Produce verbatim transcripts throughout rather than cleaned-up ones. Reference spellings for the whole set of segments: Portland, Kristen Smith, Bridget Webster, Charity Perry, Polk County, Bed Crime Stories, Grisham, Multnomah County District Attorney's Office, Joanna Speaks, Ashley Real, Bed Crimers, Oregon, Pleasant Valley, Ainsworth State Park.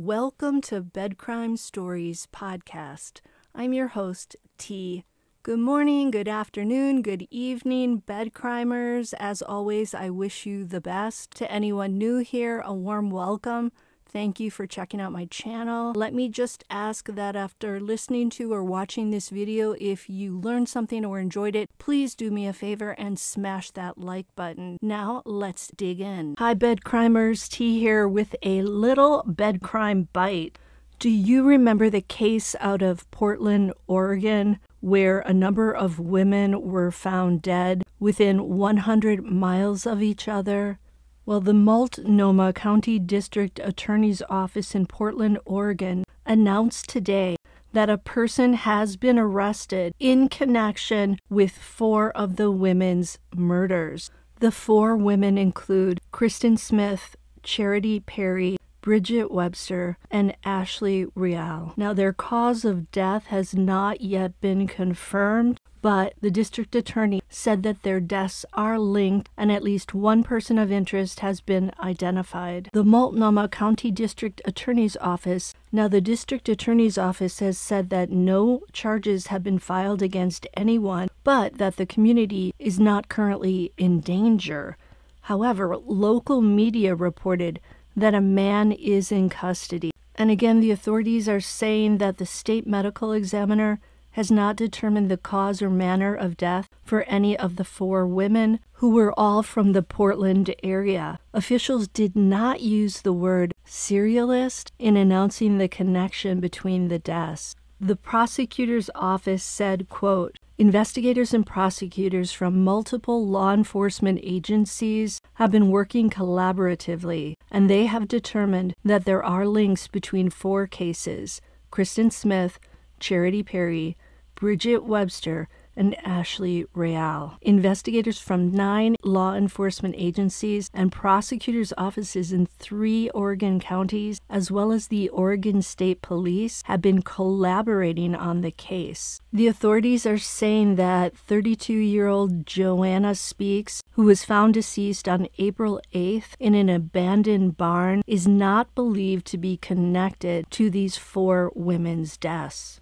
Welcome to Bed Crime Stories podcast. I'm your host, T. Good morning, good afternoon, good evening, bed crimers. As always, I wish you the best. To anyone new here, a warm welcome. Thank you for checking out my channel. Let me just ask that after listening to or watching this video, if you learned something or enjoyed it, please do me a favor and smash that like button. Now let's dig in. Hi bed crimers, T here with a little bed crime bite. Do you remember the case out of Portland, Oregon, where a number of women were found dead within one hundred miles of each other? Well, the Multnomah County District Attorney's Office in Portland, Oregon, announced today that a person has been arrested in connection with four of the women's murders. The four women include Kristen Smith, Charity Perry, Bridget Webster, and Ashley Real. Now, their cause of death has not yet been confirmed, but the district attorney said that their deaths are linked and at least one person of interest has been identified. The Multnomah County District Attorney's Office. Now, the District Attorney's Office has said that no charges have been filed against anyone, but that the community is not currently in danger. However, local media reported that a man is in custody. And again, the authorities are saying that the state medical examiner has not determined the cause or manner of death for any of the four women, who were all from the Portland area. Officials did not use the word serialist in announcing the connection between the deaths. The prosecutor's office said, quote, "Investigators and prosecutors from multiple law enforcement agencies have been working collaboratively, and they have determined that there are links between four cases: Kristen Smith, Charity Perry, Bridget Webster, and Ashley Real. Investigators from nine law enforcement agencies and prosecutors' offices in three Oregon counties, as well as the Oregon State Police, have been collaborating on the case." The authorities are saying that thirty-two-year-old Joanna Speaks, who was found deceased on April eighth in an abandoned barn, is not believed to be connected to these four women's deaths.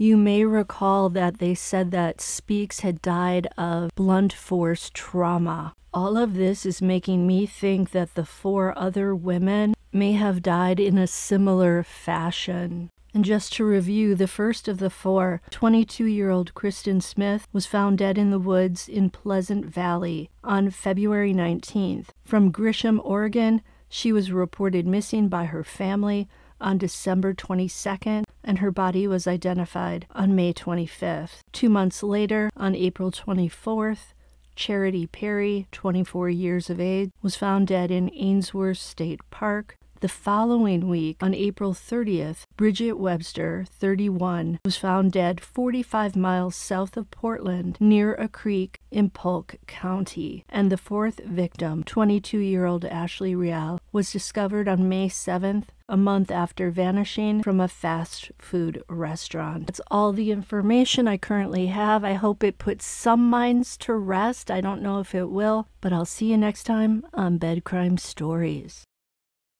You may recall that they said that Speaks had died of blunt force trauma. All of this is making me think that the four other women may have died in a similar fashion. And just to review, the first of the four, twenty-two-year-old Kristen Smith, was found dead in the woods in Pleasant Valley on February nineteenth. From Grisham, Oregon, she was reported missing by her family on December twenty-second, and her body was identified on May twenty-fifth. Two months later, on April twenty-fourth, Charity Perry, twenty-four years of age, was found dead in Ainsworth State Park. The following week, on April thirtieth, Bridget Webster, thirty-one, was found dead forty-five miles south of Portland near a creek in Polk County. And the fourth victim, twenty-two-year-old Ashley Real, was discovered on May seventh, a month after vanishing from a fast food restaurant. That's all the information I currently have. I hope it puts some minds to rest. I don't know if it will, but I'll see you next time on Bed Crime Stories.